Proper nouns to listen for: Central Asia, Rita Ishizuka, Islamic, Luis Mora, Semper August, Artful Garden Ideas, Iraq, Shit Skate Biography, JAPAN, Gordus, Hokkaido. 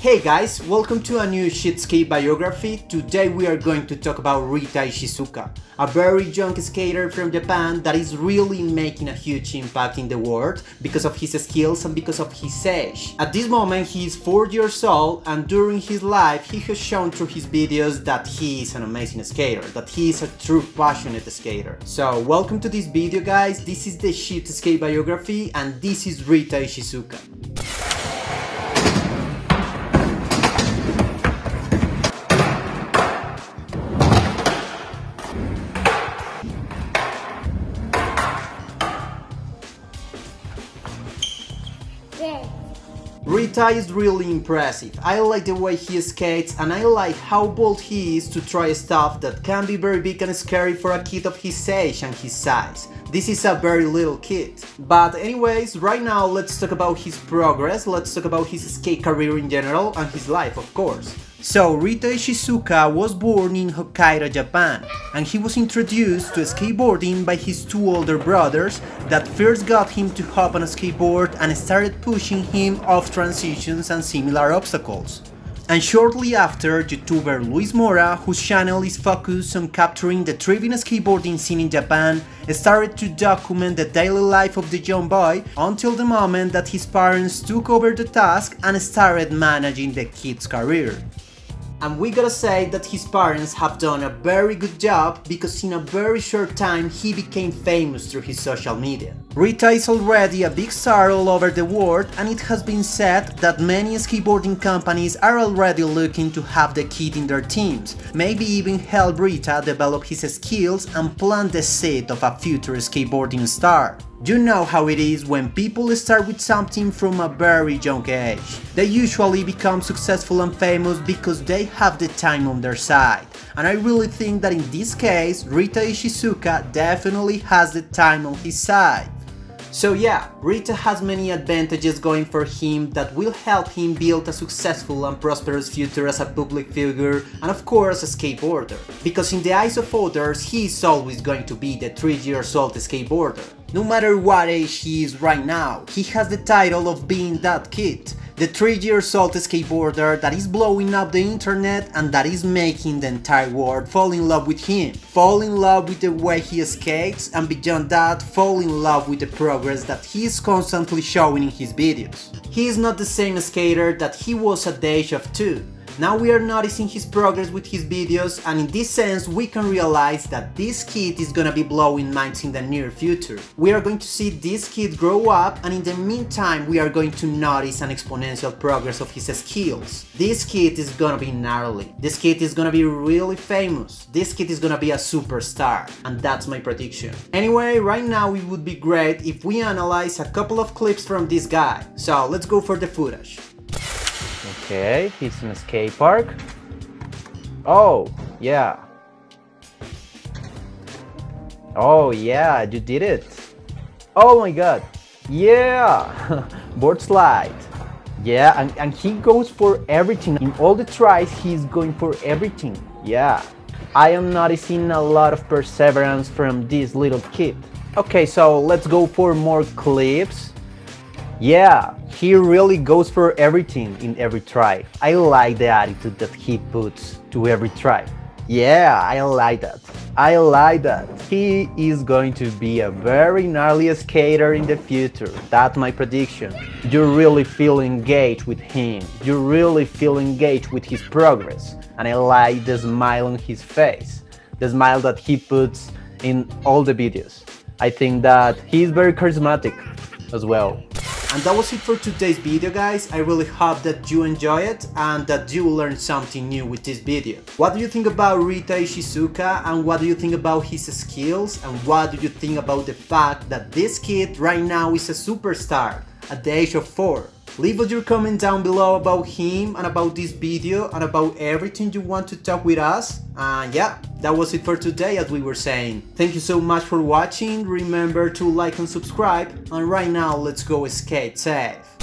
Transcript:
Hey guys, welcome to a new Shit Skate Biography. Today we are going to talk about Rita Ishizuka, a very young skater from Japan that is really making a huge impact in the world because of his skills and because of his age. At this moment he is 4 years old, and during his life he has shown through his videos that he is an amazing skater, that he is a true passionate skater. So welcome to this video guys, this is the Shit Skate Biography and this is Rita Ishizuka. Rita is really impressive. I like the way he skates and I like how bold he is to try stuff that can be very big and scary for a kid of his age and his size. This is a very little kid. But anyways, right now let's talk about his progress, let's talk about his skate career in general and his life of course. So Rita Ishizuka was born in Hokkaido, Japan, and he was introduced to skateboarding by his two older brothers that first got him to hop on a skateboard and started pushing him off transitions and similar obstacles. And shortly after, YouTuber Luis Mora, whose channel is focused on capturing the thriving skateboarding scene in Japan, started to document the daily life of the young boy until the moment that his parents took over the task and started managing the kid's career. And we gotta say that his parents have done a very good job because in a very short time he became famous through his social media. Rita is already a big star all over the world, and it has been said that many skateboarding companies are already looking to have the kid in their teams, maybe even help Rita develop his skills and plant the seed of a future skateboarding star. You know how it is when people start with something from a very young age. They usually become successful and famous because they have the time on their side. And I really think that in this case, Rita Ishizuka definitely has the time on his side. So yeah, Rita has many advantages going for him that will help him build a successful and prosperous future as a public figure and of course a skateboarder. Because in the eyes of others, he is always going to be the 3 years old skateboarder. No matter what age he is right now, he has the title of being that kid, the 3 years old skateboarder that is blowing up the internet and that is making the entire world fall in love with him, fall in love with the way he skates, and beyond that, fall in love with the progress that he is constantly showing in his videos. He is not the same skater that he was at the age of 2. Now we are noticing his progress with his videos, and in this sense we can realize that this kid is gonna be blowing minds in the near future. We are going to see this kid grow up, and in the meantime we are going to notice an exponential progress of his skills. This kid is gonna be gnarly, this kid is gonna be really famous, this kid is gonna be a superstar, and that's my prediction. Anyway, right now it would be great if we analyze a couple of clips from this guy, so let's go for the footage. Okay, he's in a skate park. Oh, yeah. Oh, yeah, you did it. Oh my god. Yeah, board slide. Yeah, and he goes for everything. In all the tries, he's going for everything. Yeah, I am noticing a lot of perseverance from this little kid. Okay, so let's go for more clips. Yeah, he really goes for everything in every try. I like the attitude that he puts to every try. Yeah, I like that. I like that. He is going to be a very gnarly skater in the future. That's my prediction. You really feel engaged with him. You really feel engaged with his progress. And I like the smile on his face. The smile that he puts in all the videos. I think that he's very charismatic as well. And that was it for today's video guys, I really hope that you enjoy it and that you learned something new with this video. What do you think about Rita Ishizuka, and what do you think about his skills, and what do you think about the fact that this kid right now is a superstar at the age of 4? Leave us your comment down below about him and about this video and about everything you want to talk with us. And yeah, that was it for today as we were saying. Thank you so much for watching, remember to like and subscribe, and right now let's go skate safe.